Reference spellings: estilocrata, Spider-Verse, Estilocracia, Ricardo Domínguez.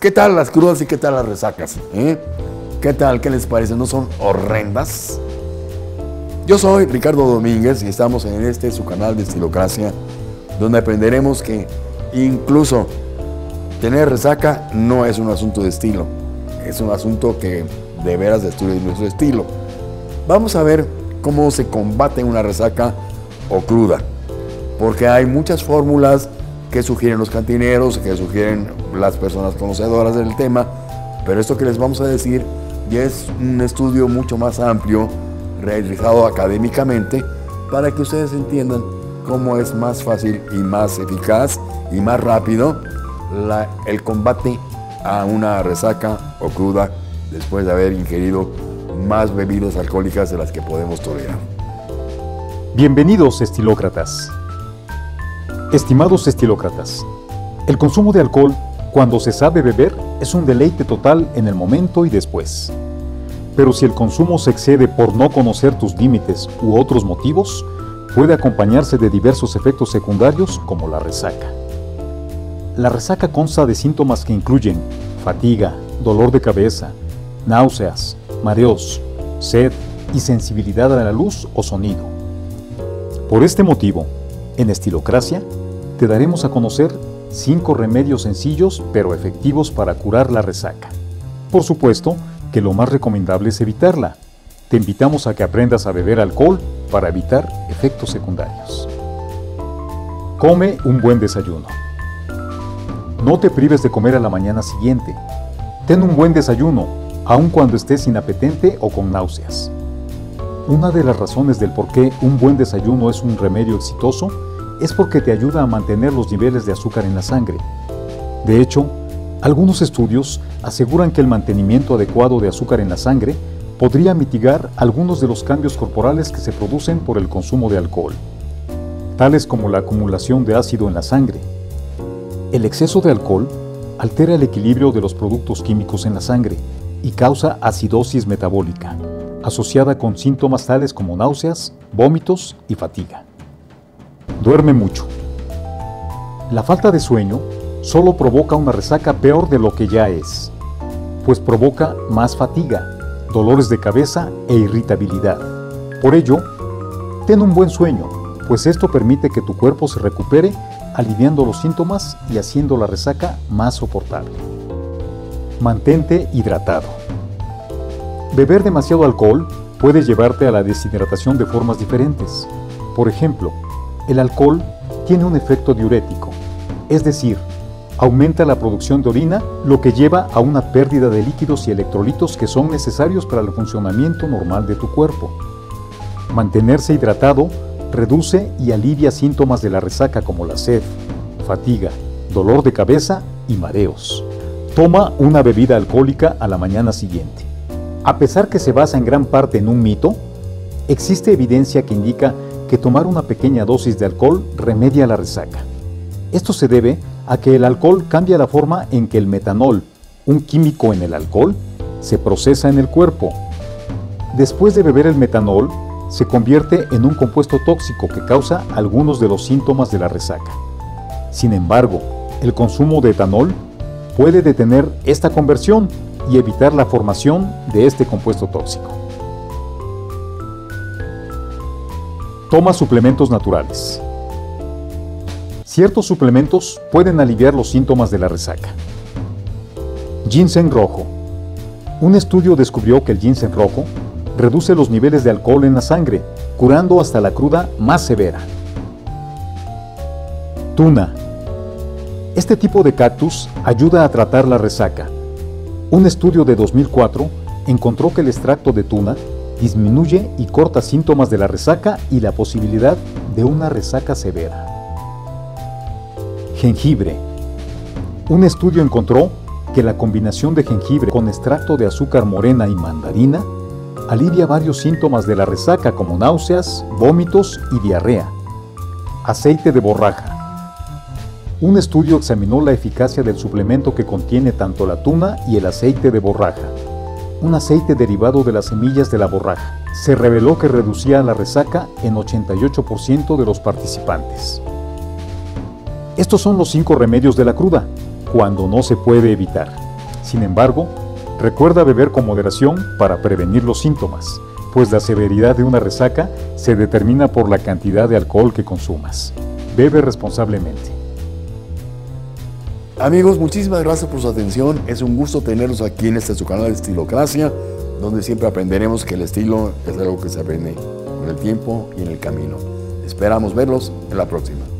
¿Qué tal las crudas y qué tal las resacas? ¿Qué tal? ¿Qué les parece? ¿No son horrendas? Yo soy Ricardo Domínguez y estamos en este su canal de Estilocracia, donde aprenderemos que incluso tener resaca no es un asunto de estilo, es un asunto que de veras destruye nuestro estilo. Vamos a ver cómo se combate una resaca o cruda, porque hay muchas fórmulas que sugieren los cantineros, que sugieren las personas conocedoras del tema, pero esto que les vamos a decir ya es un estudio mucho más amplio, realizado académicamente, para que ustedes entiendan cómo es más fácil y más eficaz y más rápido el combate a una resaca o cruda después de haber ingerido más bebidas alcohólicas de las que podemos tolerar. Bienvenidos, estilócratas. Estimados estilócratas, el consumo de alcohol, cuando se sabe beber, es un deleite total en el momento y después. Pero si el consumo se excede por no conocer tus límites u otros motivos, puede acompañarse de diversos efectos secundarios como la resaca. La resaca consta de síntomas que incluyen fatiga, dolor de cabeza, náuseas, mareos, sed y sensibilidad a la luz o sonido. Por este motivo, en Estilocracia, te daremos a conocer 5 remedios sencillos pero efectivos para curar la resaca. Por supuesto que lo más recomendable es evitarla. Te invitamos a que aprendas a beber alcohol para evitar efectos secundarios. Come un buen desayuno. No te prives de comer a la mañana siguiente. Ten un buen desayuno, aun cuando estés inapetente o con náuseas. Una de las razones del por qué un buen desayuno es un remedio exitoso es porque te ayuda a mantener los niveles de azúcar en la sangre. De hecho, algunos estudios aseguran que el mantenimiento adecuado de azúcar en la sangre podría mitigar algunos de los cambios corporales que se producen por el consumo de alcohol, tales como la acumulación de ácido en la sangre. El exceso de alcohol altera el equilibrio de los productos químicos en la sangre y causa acidosis metabólica, asociada con síntomas tales como náuseas, vómitos y fatiga. Duerme mucho. La falta de sueño solo provoca una resaca peor de lo que ya es, pues provoca más fatiga, dolores de cabeza e irritabilidad. Por ello, ten un buen sueño, pues esto permite que tu cuerpo se recupere, aliviando los síntomas y haciendo la resaca más soportable. Mantente hidratado. Beber demasiado alcohol puede llevarte a la deshidratación de formas diferentes. Por ejemplo, el alcohol tiene un efecto diurético, es decir, aumenta la producción de orina, lo que lleva a una pérdida de líquidos y electrolitos que son necesarios para el funcionamiento normal de tu cuerpo. Mantenerse hidratado reduce y alivia síntomas de la resaca como la sed, fatiga, dolor de cabeza y mareos. Toma una bebida alcohólica a la mañana siguiente. A pesar que se basa en gran parte en un mito, existe evidencia que indica que tomar una pequeña dosis de alcohol remedia la resaca. Esto se debe a que el alcohol cambia la forma en que el metanol, un químico en el alcohol, se procesa en el cuerpo. Después de beber el metanol, se convierte en un compuesto tóxico que causa algunos de los síntomas de la resaca. Sin embargo, el consumo de etanol puede detener esta conversión y evitar la formación de este compuesto tóxico. Toma suplementos naturales. Ciertos suplementos pueden aliviar los síntomas de la resaca. Ginseng rojo. Un estudio descubrió que el ginseng rojo reduce los niveles de alcohol en la sangre, curando hasta la cruda más severa. Tuna. Este tipo de cactus ayuda a tratar la resaca. Un estudio de 2004 encontró que el extracto de tuna disminuye y corta síntomas de la resaca y la posibilidad de una resaca severa. Jengibre. Un estudio encontró que la combinación de jengibre con extracto de azúcar morena y mandarina alivia varios síntomas de la resaca como náuseas, vómitos y diarrea. Aceite de borraja. Un estudio examinó la eficacia del suplemento que contiene tanto la tuna y el aceite de borraja, un aceite derivado de las semillas de la borraja. Se reveló que reducía la resaca en 88% de los participantes. Estos son los 5 remedios de la cruda, cuando no se puede evitar. Sin embargo, recuerda beber con moderación para prevenir los síntomas, pues la severidad de una resaca se determina por la cantidad de alcohol que consumas. Bebe responsablemente. Amigos, muchísimas gracias por su atención. Es un gusto tenerlos aquí en este su canal de Estilocracia, donde siempre aprenderemos que el estilo es algo que se aprende con el tiempo y en el camino. Esperamos verlos en la próxima.